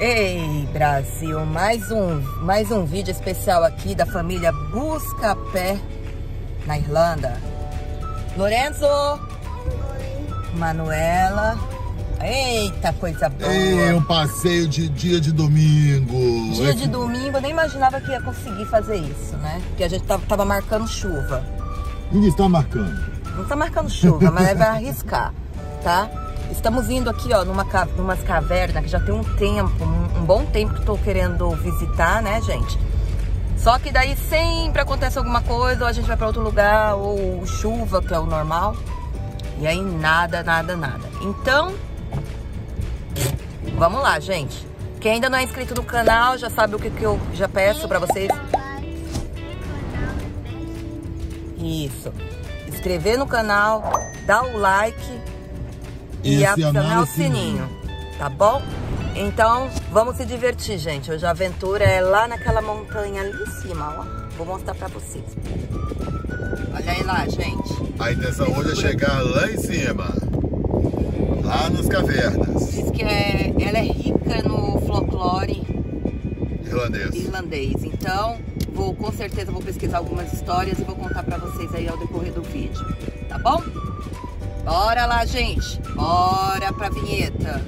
Ei, Brasil, mais um vídeo especial aqui da família Busca Pé na Irlanda. Lorenzo, Manuela. Eita, coisa boa. Ei, um passeio de dia de domingo. Dia de domingo, eu nem imaginava que ia conseguir fazer isso, né? Porque a gente tava marcando chuva. Ninguém está marcando. Não tá marcando chuva, mas vai arriscar, tá? Estamos indo aqui, ó, numas cavernas que já tem um tempo, um bom tempo que estou querendo visitar, né, gente? Só que daí sempre acontece alguma coisa, ou a gente vai para outro lugar, ou chuva, que é o normal. E aí nada. Então, vamos lá, gente. Quem ainda não é inscrito no canal, já sabe o que eu já peço para vocês. Isso. Inscrever no canal, dar o like e acionar o sininho, tá bom? Então, vamos se divertir, gente. Hoje a aventura é lá naquela montanha ali em cima, ó. Vou mostrar pra vocês. Olha aí lá, gente. A intenção hoje é chegar lá em cima, lá nas cavernas. Diz que ela é rica no folclore irlandês. Então, com certeza vou pesquisar algumas histórias e vou contar pra vocês aí ao decorrer do vídeo, tá bom? Bora lá, gente! Bora pra vinheta!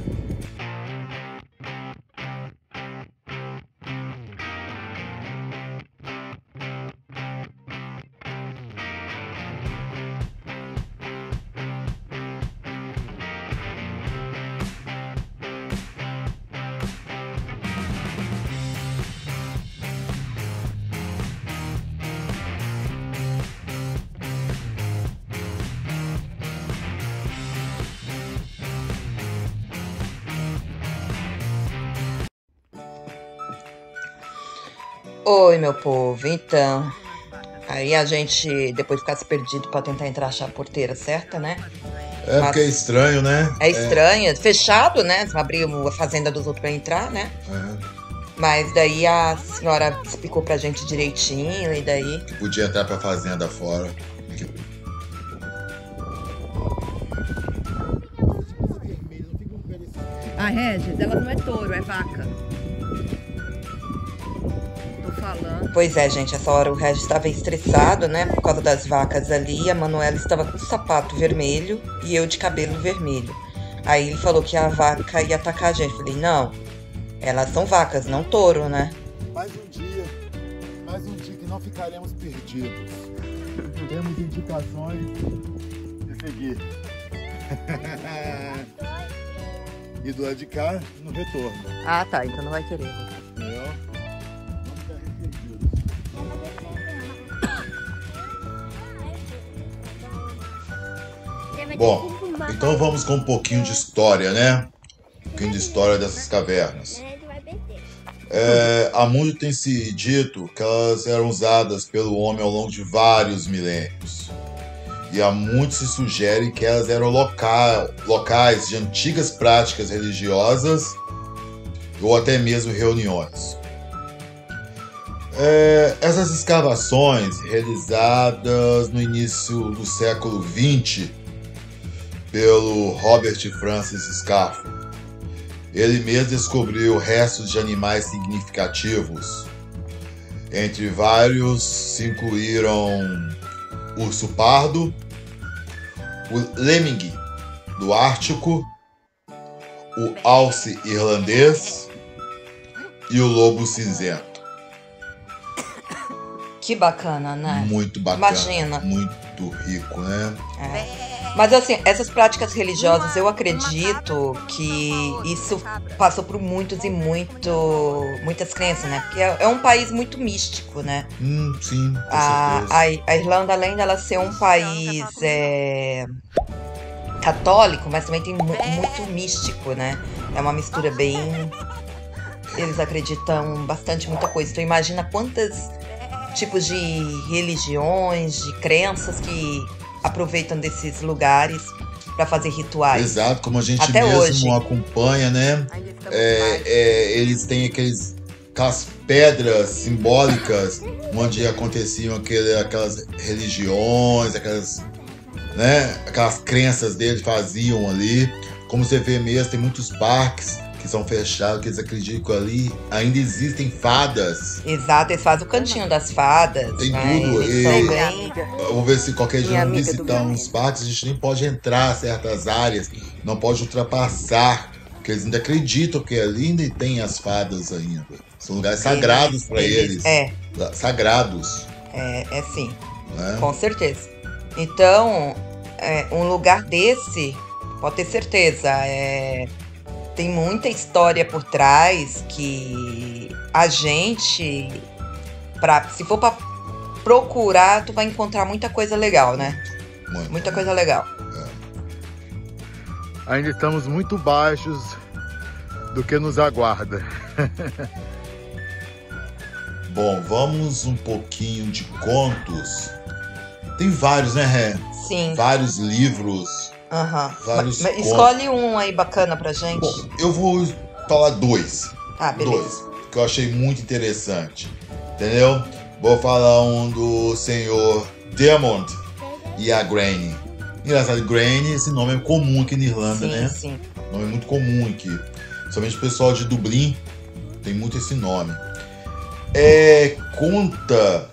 Oi, meu povo, então, aí a gente depois ficasse perdido pra tentar achar a porteira certa, né? É. Mas porque é estranho, né? É estranho, fechado, né? Abrir a fazenda dos outros pra entrar, né? É. Mas daí a senhora explicou pra gente direitinho e daí... Que podia entrar pra fazenda fora. A Regis, ela não é touro, é vaca. Pois é, gente, essa hora o Regis estava estressado, né, por causa das vacas ali. A Manuela estava com sapato vermelho e eu de cabelo vermelho. Aí ele falou que a vaca ia atacar a gente. Eu falei, não, elas são vacas, não touro, né? Mais um dia que não ficaremos perdidos. Temos indicações de seguir. E do lado de cá, no retorno. Ah, tá, então não vai querer. Bom, então vamos com um pouquinho de história, né? Um pouquinho de história dessas cavernas. Há muito tem se dito que elas eram usadas pelo homem ao longo de vários milênios. E há muito se sugere que elas eram locais de antigas práticas religiosas ou até mesmo reuniões. Essas escavações realizadas no início do século XX pelo Robert Francis Scarff. Ele mesmo descobriu restos de animais significativos. Entre vários se incluíram o urso pardo, o lêmingue do Ártico, o alce irlandês e o lobo cinzento. Que bacana, né? Muito bacana. Imagina. Muito rico, né? É. Mas assim, essas práticas religiosas, eu acredito que isso passou por muitas crenças, né? Porque é um país muito místico, né? Sim, com a Irlanda, além dela ser um país católico, mas também tem muito místico, né? É uma mistura bem... Eles acreditam bastante, muita coisa. Então imagina quantos tipos de religiões, de crenças que... aproveitam desses lugares para fazer rituais. Exato, como a gente até mesmo hoje acompanha, né? Eles têm aquelas pedras simbólicas onde aconteciam aquelas religiões, aquelas crenças deles faziam ali. Como você vê mesmo, tem muitos parques que que são fechados, que eles acreditam ali, ainda existem fadas. Exato, eles fazem o cantinho das fadas. Tem tudo. Vamos ver se qualquer dia não visitar uns parques, a gente nem pode entrar em certas áreas, não pode ultrapassar, porque eles ainda acreditam que ali ainda tem as fadas ainda. São lugares sagrados para eles. É. Sagrados. É sim, né? Com certeza. Então, um lugar desse, pode ter certeza, tem muita história por trás que a gente, se for para procurar, tu vai encontrar muita coisa legal, né? Muita coisa legal. Ainda estamos muito baixos do que nos aguarda. Bom, vamos um pouquinho de contos. Tem vários, né, Ré? Sim. Vários livros. Aham. Vários contos. Escolhe um aí bacana pra gente. Bom, eu vou falar dois. Ah, beleza. Dois, que eu achei muito interessante. Entendeu? Vou falar um do senhor Desmond e a Granny. Engraçado, Granny, esse nome é comum aqui na Irlanda, sim, né? Sim, sim. Nome muito comum aqui. Somente o pessoal de Dublin tem muito esse nome. Conta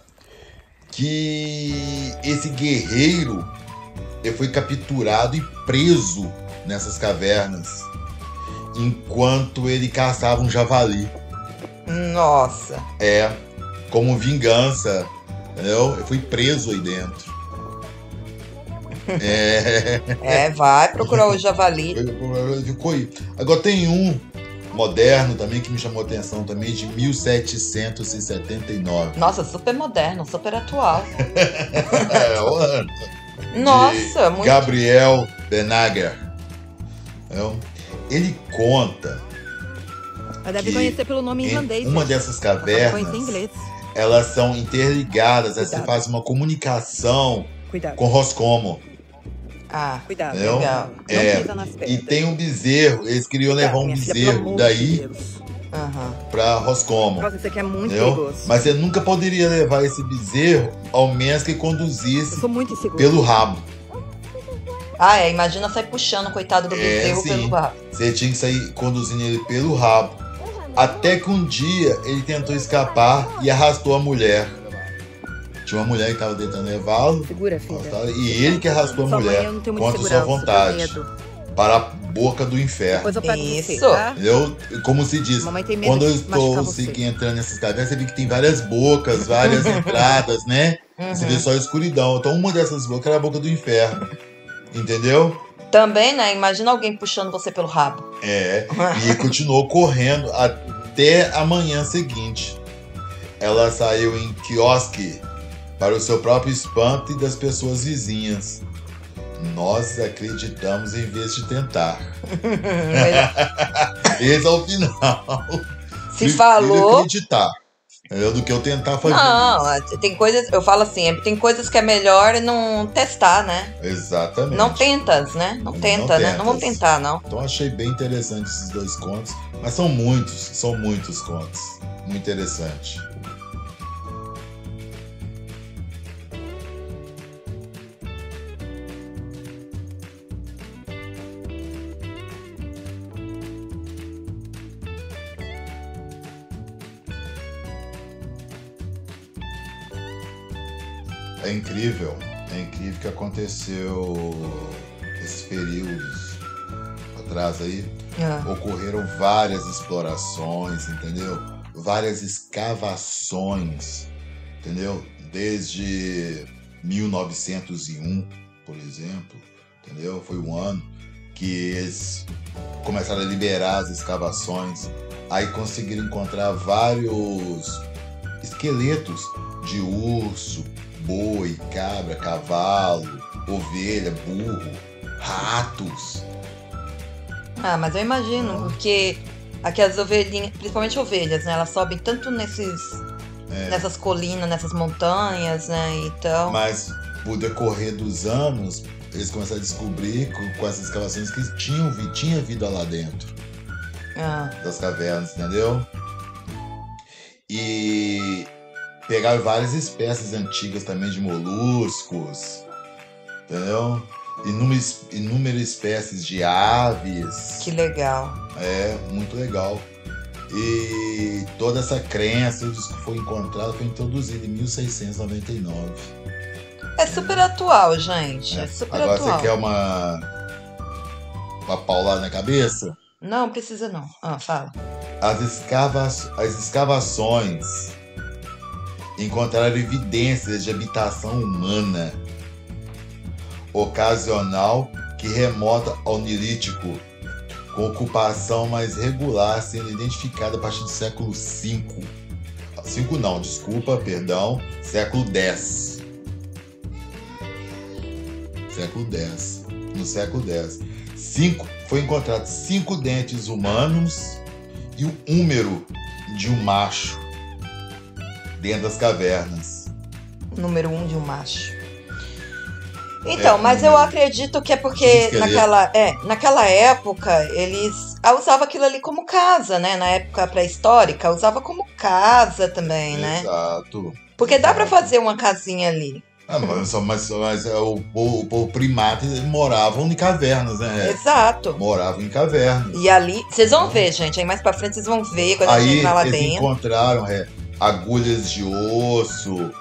que esse guerreiro foi capturado e preso nessas cavernas enquanto ele caçava um javali. Nossa! Como vingança, entendeu? Ele foi preso aí dentro. Vai procurar o javali. Ficou aí. Agora tem um moderno também, que me chamou a atenção também, de 1779. Nossa, super moderno, super atual. Nossa, muito. Gabriel, Benagra. Ele conta. Mas deve conhecer pelo nome irlandês. Uma dessas cavernas, elas são interligadas, elas fazem uma comunicação com Roscommon. Ah, cuidado, legal. E tem um bezerro, eles queriam levar um bezerro daí pra Roscommon. Nossa, isso aqui é muito perigoso. Mas você nunca poderia levar esse bezerro, ao menos que conduzisse pelo rabo. Ah, imagina sair puxando o coitado do bezerro pelo rabo. Você tinha que sair conduzindo ele pelo rabo. Até que um dia ele tentou escapar e arrastou a mulher. Tinha uma mulher que estava tentando levá-lo. Segura, filha. E ele que arrastou a mulher contra sua vontade para a boca do inferno. Isso. Como se diz, quando eu estou entrando nessas cavernas, você vê que tem várias bocas, várias entradas, né? Você vê só a escuridão. Então uma dessas bocas era a boca do inferno. Entendeu? Também, né? Imagina alguém puxando você pelo rabo. E ele continuou correndo até a manhã seguinte. Ela saiu em quiosque para o seu próprio espanto e das pessoas vizinhas. Nós acreditamos em vez de tentar. Esse é o final. Se falou... acreditar do que eu tentar fazer. Não, tem coisas... Eu falo assim, tem coisas que é melhor não testar, né? Exatamente. Não tentas, né? Não tenta, né? Não vamos tentar, não. Então achei bem interessante esses dois contos. Mas são muitos contos. Muito interessante. É incrível que aconteceu esses períodos atrás aí. Ocorreram várias explorações, entendeu? Várias escavações, entendeu? Desde 1901, por exemplo, entendeu? Foi um ano que eles começaram a liberar as escavações. Aí conseguiram encontrar vários esqueletos de urso, boi, cabra, cavalo, ovelha, burro, ratos. Ah, mas eu imagino, porque aqui as ovelhinhas, principalmente ovelhas, né? Elas sobem tanto nessas colinas, nessas montanhas, né? Então... Mas, por decorrer dos anos, eles começaram a descobrir com essas escavações que tinha vida lá dentro. Das cavernas, entendeu? E... pegaram várias espécies antigas também de moluscos, entendeu? inúmeras espécies de aves. Que legal. É, muito legal. E toda essa crença que foi encontrada foi introduzida em 1699. É super atual, gente. É super agora atual. Agora você quer uma paulada na cabeça? Não, precisa não. Ah, fala. As escavações encontraram evidências de habitação humana ocasional que remota ao Neolítico, com ocupação mais regular sendo identificada a partir do século V. Século X. No século X. Foi encontrado 5 dentes humanos e o húmero de um macho dentro das cavernas. Número 1 de um macho. Então, mas eu acredito que é porque naquela época eles usavam aquilo ali como casa, né? Na época pré-histórica, usava como casa também, né? Exato. Porque dá pra fazer uma casinha ali. Ah, mas o primata moravam em cavernas, né? Exato. Moravam em cavernas. E ali, vocês vão ver, gente. Aí mais pra frente vocês vão ver quando a gente entrar lá dentro. Aí eles encontraram agulhas de osso,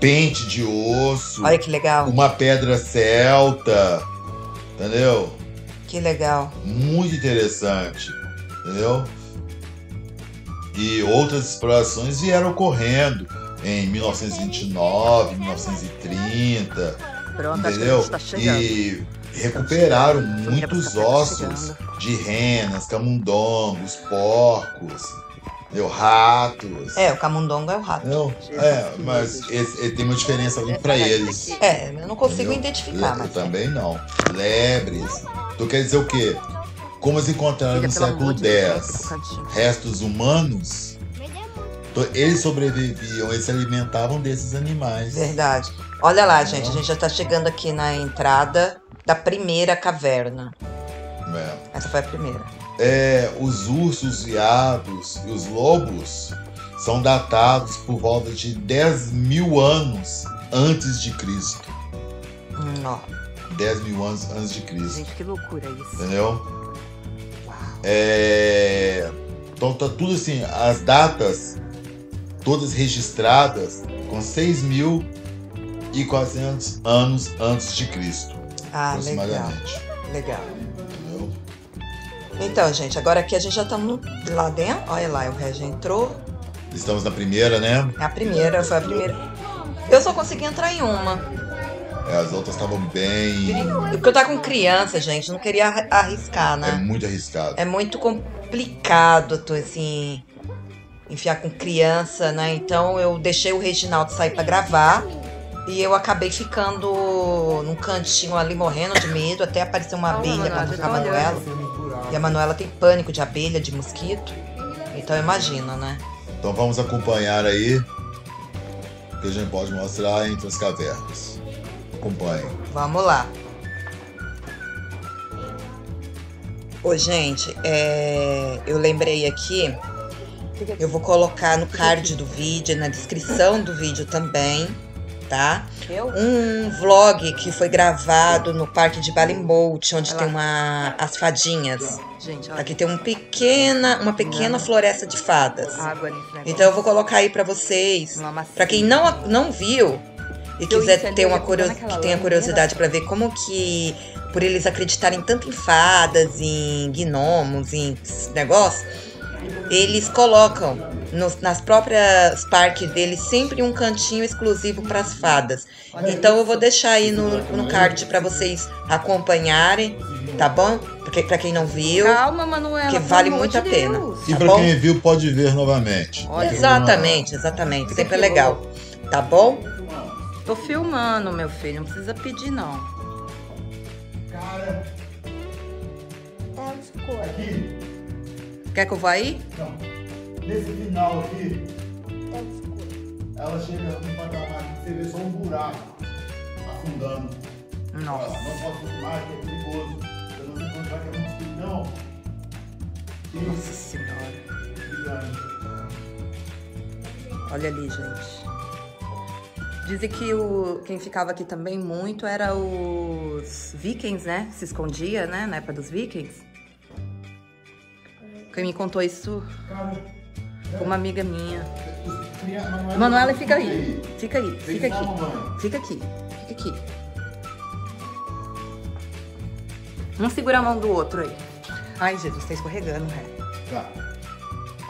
pente de osso. Olha que legal. Uma pedra celta. Entendeu? Que legal. Muito interessante. Entendeu? E outras explorações vieram ocorrendo em 1929, 1930. Pronto, entendeu? Tá e recuperaram muitos ossos de renas, camundongos, porcos. Ratos. O camundongo é o rato. Não, mas tem uma diferença para eles. Eu não consigo identificar. Eu também não. Lebres. Então quer dizer o quê? Como eles encontraram no século X restos humanos, eles sobreviviam, eles se alimentavam desses animais. Verdade. Olha lá, gente. A gente já está chegando aqui na entrada da primeira caverna. Essa foi a primeira. Os ursos, os veados e os lobos são datados por volta de 10.000 anos antes de Cristo. 10.000 anos antes de Cristo. Gente, que loucura isso. Entendeu? Uau. Então tá tudo assim, as datas todas registradas com 6.400 anos antes de Cristo. Aproximadamente. Legal. Então, gente, agora aqui a gente já estamos lá dentro. Olha lá, o Regi entrou. Estamos na primeira, né? Foi a primeira. Eu só consegui entrar em uma. As outras estavam bem... Porque eu tava com criança, gente. Não queria arriscar, né? É muito arriscado. É muito complicado, assim... Enfiar com criança, né? Então, eu deixei o Reginaldo sair pra gravar. E eu acabei ficando num cantinho ali, morrendo de medo. Até apareceu uma abelha pra tocar a Manuela. E a Manuela tem pânico de abelha, de mosquito. Então imagina, né? Então vamos acompanhar aí, que a gente pode mostrar entre as cavernas. Acompanhe. Vamos lá. Ô, gente, eu lembrei aqui. Eu vou colocar no card do vídeo, na descrição do vídeo também, tá? Um vlog que foi gravado no parque de Ballymote, onde tem as fadinhas. Gente, aqui tem uma pequena floresta de fadas. Água ali, então eu vou colocar aí pra vocês, pra quem não viu e quiser tenha curiosidade pra ver como que, por eles acreditarem tanto em fadas, em gnomos, em negócio, eles colocam nas próprias parques dele, sempre um cantinho exclusivo para as fadas. Então eu vou deixar aí no card para vocês acompanharem, tá bom? Porque para quem não viu, calma, Manuela, que vale muito a pena. E para quem viu pode ver novamente. Exatamente, sempre é legal, tá bom? Tô filmando, meu filho, não precisa pedir não. Cara, tá escuro. Aqui. Quer que eu vá aí? Não. Nesse final aqui, ela chega num patamar que você vê só um buraco afundando. Nossa. Ela não pode filmar, que é perigoso. Você não vai encontrar que é muito perigoso, não. Nossa Senhora. Olha ali, gente. Dizem que quem ficava aqui também muito era os vikings, né? Se escondia, né? Na época dos vikings. Quem me contou isso? Uma amiga minha. Manuela, fica aí. Fica aí. Fica aqui. Fica aqui. Fica aqui. Um segura a mão do outro aí. Ai, Jesus, tá escorregando, né? Tá.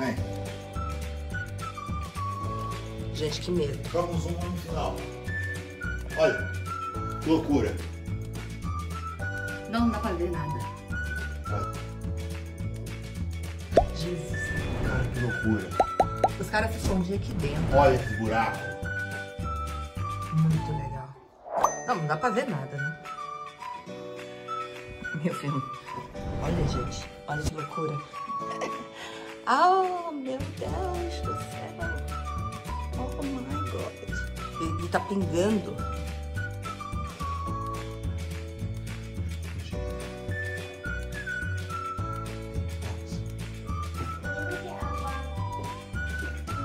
Vem. Gente, que medo. Vamos no final. Olha, loucura. Não dá pra ver nada. Olha. Jesus. Cara, que loucura. Os caras se escondiam aqui dentro. Olha esse buraco. Muito legal. Não dá pra ver nada, né? Meu filho. Olha, gente. Olha que loucura. Oh, meu Deus do céu. Oh my God. Ele tá pingando.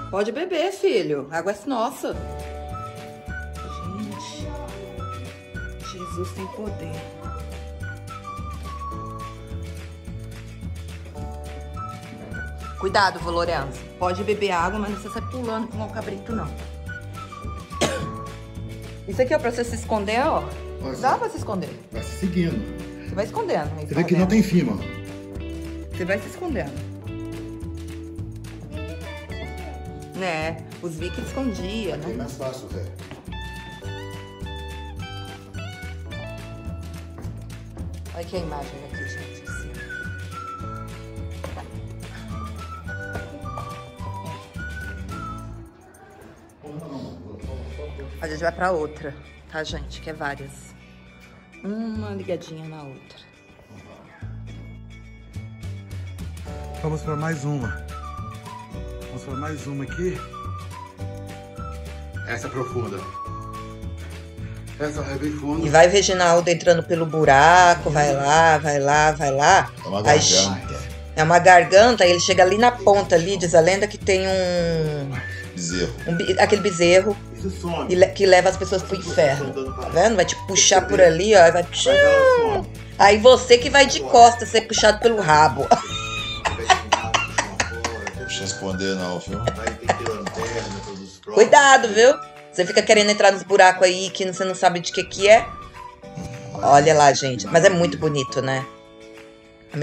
Pode beber, filho. A água é nossa. Gente, Jesus tem poder. Cuidado, vô Lorenzo. Pode beber água, mas não precisa sair pulando com o cabrito, não. Isso aqui, ó, pra você se esconder, ó. Nossa. Dá pra se esconder. Vai se seguindo. Você vai escondendo. Vai você vê que não tem fim, ó. Você vai se escondendo. Né? Os vikings escondiam, né? É mais fácil, velho. Olha aqui a imagem aqui, gente. A gente vai pra outra, tá, gente? Que é várias. Uma ligadinha na outra. Vamos pra mais uma. Vamos pra mais uma aqui. Essa é profunda. Essa é bem funda. E vai ver Reginaldo entrando pelo buraco, vai lá, vai lá, vai lá. É uma garganta. É uma garganta, ele chega ali na ponta ali, diz a lenda que tem um... bezerro. Aquele bezerro. Que leva as pessoas pro inferno. Tá vendo? Vai te puxar por ali, ó. Vai... Aí você que vai de costas ser puxado pelo rabo. Não deixa esconder, não, viu? Cuidado, viu? Você fica querendo entrar nos buracos aí que você não sabe de que é. Olha lá, gente. Mas é muito bonito, né? Ao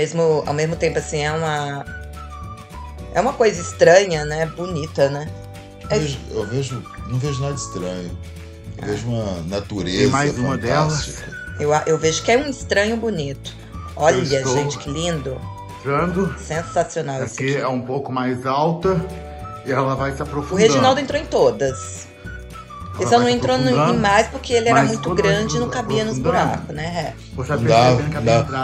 mesmo tempo, assim, é uma coisa estranha, né? Bonita, né? Eu não vejo nada estranho. Eu vejo uma natureza. Tem mais uma fantástica. Delas. Eu vejo que é um estranho bonito. Olha, gente, que lindo. Entrando. Sensacional. Aqui é um pouco mais alta e ela vai se aprofundando. O Reginaldo entrou em todas. Ele só não entrou em mais porque ele era muito grande e não cabia nos buracos, né?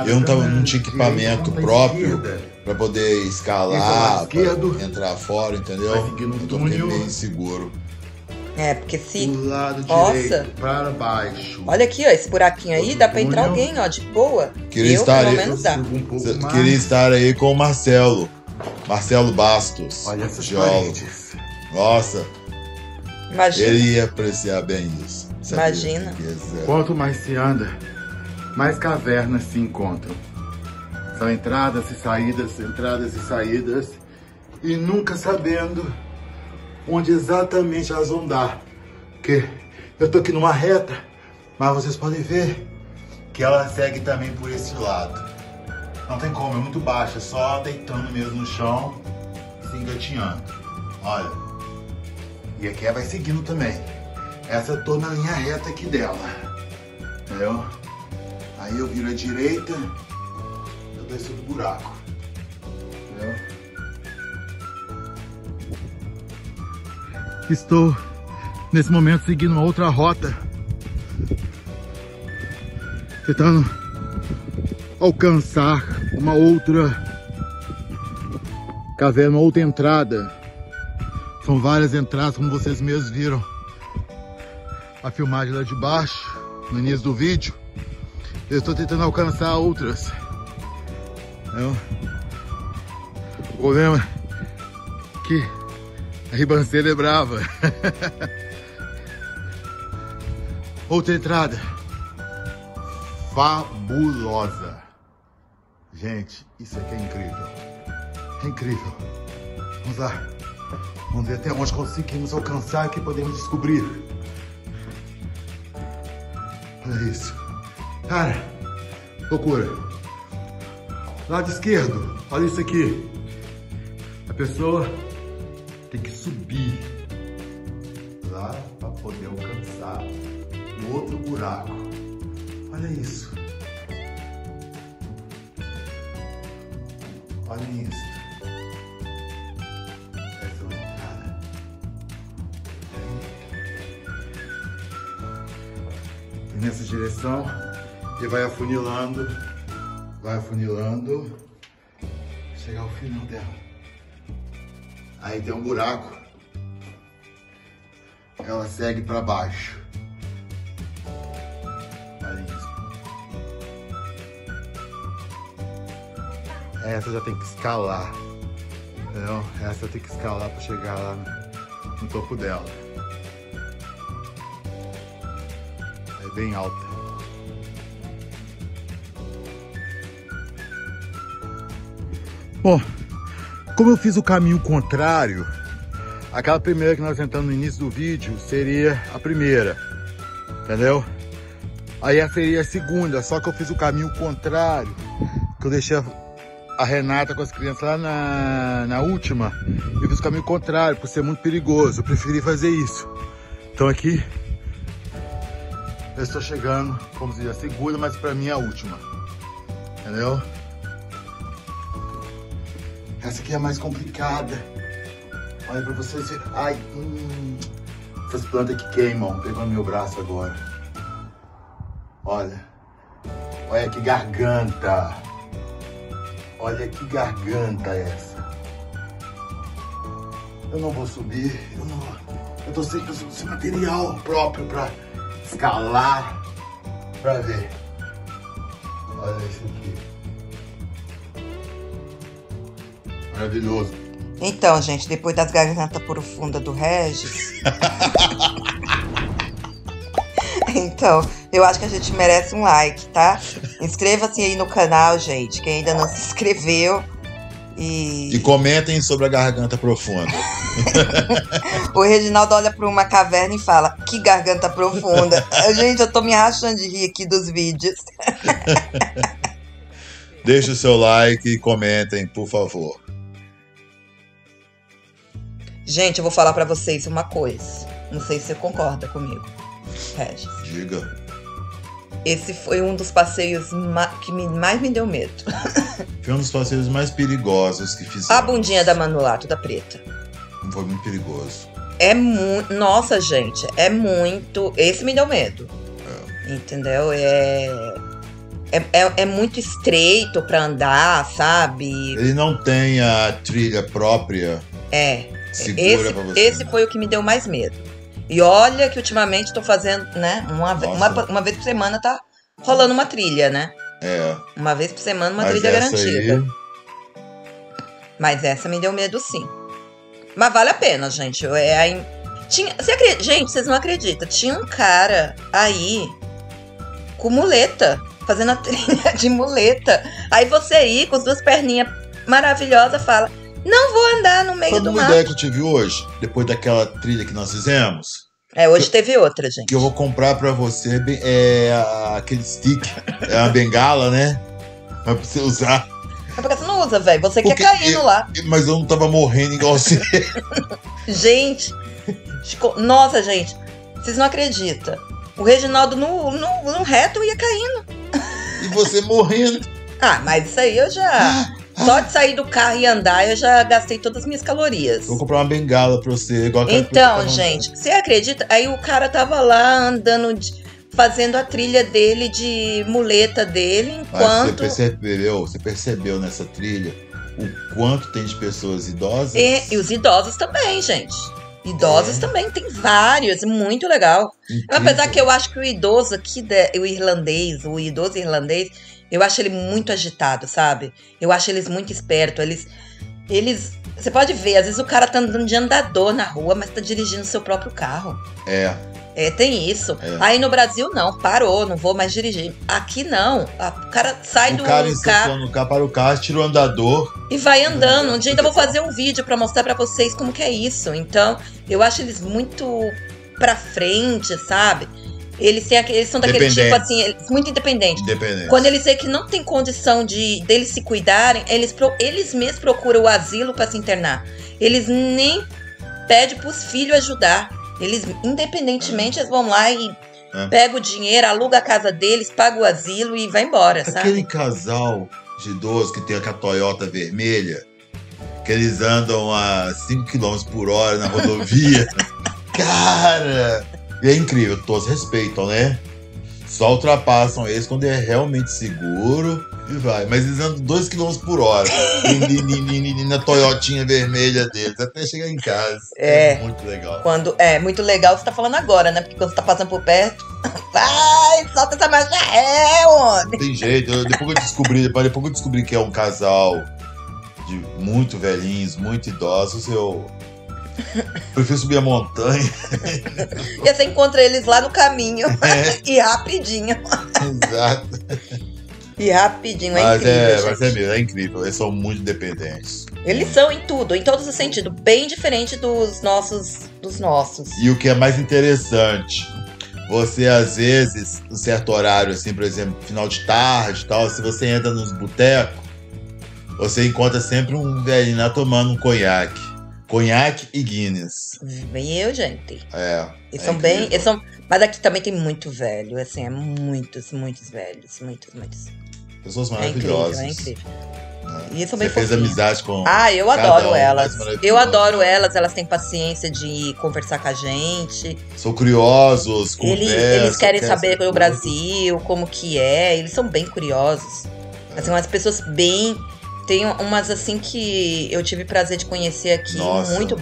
Eu não tava num equipamento próprio pra poder escalar, pra entrar fora, entendeu? Eu tô bem seguro. É, porque se... Nossa! Para baixo. Olha aqui, ó, esse buraquinho aí, dá pra entrar alguém, ó, de boa. Eu, pelo menos, dá. Queria estar aí com o Marcelo. Marcelo Bastos, geólogo. Nossa! Imagina. Ele ia apreciar bem isso. Imagina. Quanto mais se anda, mais cavernas se encontram. São entradas e saídas, e nunca sabendo onde exatamente elas vão dar. Porque eu tô aqui numa reta, mas vocês podem ver que ela segue também por esse lado. Não tem como, é muito baixa, só deitando mesmo no chão, se engatinhando. Olha. E aqui vai seguindo também. Essa eu tô na linha reta aqui dela. Entendeu? Aí eu viro à direita, eu desço do buraco. Entendeu? Estou, nesse momento, seguindo uma outra rota. Tentando alcançar uma outra caverna, uma outra entrada. São várias entradas, como vocês mesmos viram a filmagem lá de baixo, no início do vídeo. Eu estou tentando alcançar outras. O problema é que a ribanceira é brava. Outra entrada. Fabulosa. Gente, isso aqui é incrível. É incrível. Vamos lá. Vamos ver até onde conseguimos alcançar, que podemos descobrir. Olha isso. Cara, loucura. Lado esquerdo. Olha isso aqui. A pessoa tem que subir lá para poder alcançar o outro buraco. Olha isso. Olha isso. Essa é uma entrada. E nessa direção ele vai afunilando. Vai afunilando. Chegar ao final dela. Aí tem um buraco. Ela segue para baixo. Olha isso. Essa já tem que escalar. Entendeu? Essa tem que escalar para chegar lá no topo dela. É bem alta. Bom, como eu fiz o caminho contrário, aquela primeira que nós tentamos no início do vídeo seria a primeira, entendeu? Aí essa seria a segunda, só que eu fiz o caminho contrário, que eu deixei a Renata com as crianças lá na última. Eu fiz o caminho contrário, por ser muito perigoso, eu preferi fazer isso. Então aqui, eu estou chegando, como se diz, a segunda, mas para mim é a última, entendeu? Essa aqui é mais complicada. Olha pra vocês verem. Ai, essas plantas que queimam. Pegou meu braço agora. Olha. Olha que garganta. Olha que garganta essa. Eu não vou subir. Eu tô sempre sem material próprio pra escalar. Pra ver. Olha isso aqui. Maravilhoso. Então, gente, depois das gargantas profundas do Regis... Então, eu acho que a gente merece um like, tá? Inscreva-se aí no canal, gente, quem ainda não se inscreveu. E comentem sobre a garganta profunda. O Reginaldo olha para uma caverna e fala, que garganta profunda. Gente, eu tô me rachando de rir aqui dos vídeos. Deixe o seu like e comentem, por favor. Gente, eu vou falar pra vocês uma coisa. Não sei se você concorda comigo, Regis. Diga. Esse foi um dos passeios que mais me deu medo. Foi um dos passeios mais perigosos que fizemos. A bundinha da Manuela, toda preta. Foi muito perigoso. É muito... Nossa, gente, é muito... Esse me deu medo. É. Entendeu? É muito estreito pra andar, sabe? Ele não tem a trilha própria. É. Esse foi o que me deu mais medo. E olha que ultimamente tô fazendo, né? Uma vez por semana tá rolando uma trilha, né? É. Uma vez por semana uma trilha garantida. Aí... Mas essa me deu medo, sim. Mas vale a pena, gente. Gente, vocês não acreditam. Tinha um cara aí com muleta, fazendo a trilha de muleta. Aí você aí, com as duas perninhas maravilhosas, fala... Não vou andar no meio do mato. Foi uma ideia que eu tive hoje, depois daquela trilha que nós fizemos. É, hoje teve outra, gente. Que eu vou comprar pra você aquele stick, é uma bengala, né? Mas pra você usar. Mas por que você não usa, velho? Você que é caindo lá. Mas eu não tava morrendo igual você. Gente, nossa, gente, vocês não acreditam. O Reginaldo no reto ia caindo. E você morrendo. Ah, mas isso aí eu já... Só de sair do carro e andar, eu já gastei todas as minhas calorias. Vou comprar uma bengala pra você. Igual então, gente, você acredita? Aí o cara tava lá andando, fazendo a trilha dele, de muleta dele, enquanto... Mas você percebeu nessa trilha o quanto tem de pessoas idosas? E os idosos também, gente. Idosos também, tem vários, muito legal. Incrível. Apesar que eu acho que o idoso aqui, o idoso irlandês... Eu acho ele muito agitado, sabe? Eu acho eles muito espertos. Eles... Você pode ver, às vezes o cara tá andando de andador na rua, mas tá dirigindo seu próprio carro. É. É, tem isso. É. Aí no Brasil, não. Parou, não vou mais dirigir. Aqui, não. O cara sai do carro, para o carro, tira o andador. E vai andando. Um dia ainda vou fazer um vídeo para mostrar para vocês como que é isso. Então, eu acho eles muito pra frente, sabe? Eles são daquele tipo assim, eles, muito independentes. Quando eles veem que não tem condição deles se cuidarem, eles mesmos procuram o asilo para se internar. Eles nem pedem pros filhos ajudar. Eles, independentemente, eles vão lá e pegam o dinheiro, alugam a casa deles, pagam o asilo e vai embora, sabe? Aquele casal de idosos que tem aquela Toyota vermelha, que eles andam a 5 km por hora na rodovia. Cara! É incrível, todos respeitam, né? Só ultrapassam eles quando é realmente seguro e vai. Mas eles andam 2 km por hora na Toyotinha vermelha deles, até chegar em casa. É muito legal. É muito legal você tá falando agora, né? Porque quando você tá passando por perto, vai, solta essa marcha ré, homem. Tem jeito, depois que eu descobri que é um casal de muito velhinhos, muito idosos, eu prefiro subir a montanha. E você encontra eles lá no caminho. E rapidinho. Exato. E rapidinho, é incrível. É incrível, eles são muito independentes. Eles são em tudo, em todos os sentidos, bem diferente dos nossos. E o que é mais interessante, você às vezes, um certo horário, assim, por exemplo, final de tarde e tal, se você entra nos botecos, você encontra sempre um velhinho lá tomando um conhaque. Conhaque e Guinness. Meu, gente. É. Eles são. Mas aqui também tem muito velho. Assim, é muitos velhos. Muitos. Pessoas maravilhosas. É incrível. E eles são bem fofinhos. Você fez amizade com. Eu adoro elas. Eu adoro elas. Elas têm paciência de conversar com a gente. São curiosos. Eles querem saber do Brasil, como que é. Eles são bem curiosos. É. Assim, umas pessoas bem. Tem umas assim que eu tive prazer de conhecer aqui. Nossa, muito.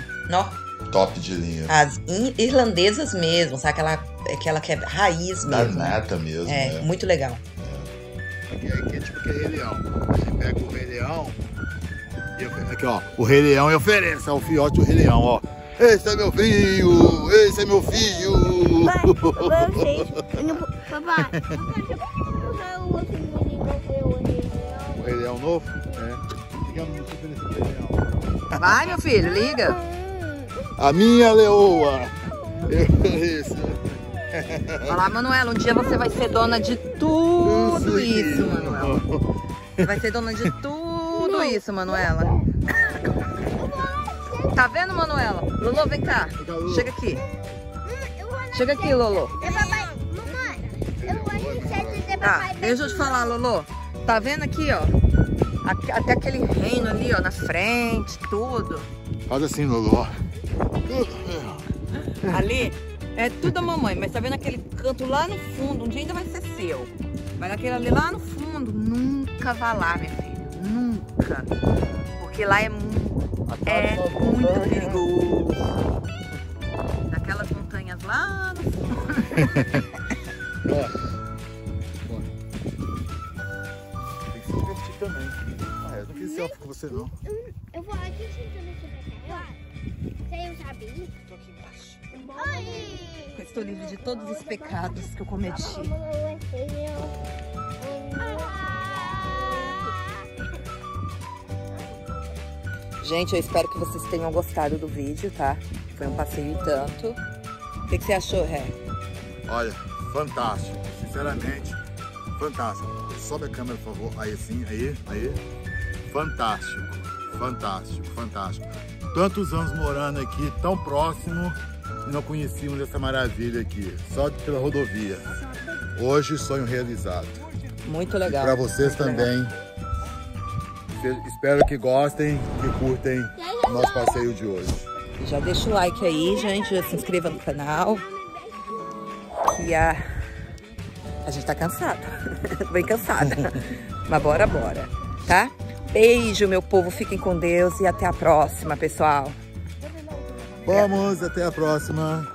Top de linha. As irlandesas mesmo, sabe? Aquela que é raiz mesmo. Danata mesmo. É, muito legal. É. E aqui é tipo que é Rei Leão. Você pega o Rei Leão. Aqui, ó. O Rei Leão e oferece ao fiote o Rei Leão, ó. Esse é meu filho! Esse é meu filho! Papai, o Rei Leão novo? Vai, meu filho, liga. A minha leoa. Isso. Olha lá, Manuela, um dia você vai ser dona de tudo isso, Manuela. Você vai ser dona de tudo isso, Manuela. Tá vendo, Manuela? Lolo, vem cá. Chega aqui. Chega aqui, Lolo. Deixa eu te falar, Lolo. Tá vendo aqui, ó? Até aquele reino ali, ó, na frente, tudo. Faz assim, Lolo. Ali é tudo a mamãe, mas tá vendo aquele canto lá no fundo? Um dia ainda vai ser seu. Mas aquele ali lá no fundo, nunca vá lá, minha filha. Nunca. Porque lá é muito perigoso. Daquelas montanhas lá no fundo. Também. Eu não quis selfie com você, não. Eu vou aqui sentando aqui pra cá. Você sabe ir? Tô aqui embaixo. Oi! Estou livre de todos os pecados que eu cometi. Gente, eu espero que vocês tenham gostado do vídeo, tá? Foi um passeio e tanto. O que você achou, Ré? Olha, fantástico. Sinceramente, fantástico. Sobe a câmera, por favor. Aí sim, aí. Fantástico. Tantos anos morando aqui, tão próximo, e não conhecíamos essa maravilha aqui, só pela rodovia. Hoje, sonho realizado. Muito legal. Para vocês muito também. Legal. Espero que gostem, que curtem o nosso passeio de hoje. Já deixa o like aí, gente. Já se inscreva no canal. E a gente tá cansado, bem cansada, mas bora, tá? Beijo, meu povo, fiquem com Deus e até a próxima, pessoal. Vamos, até a próxima.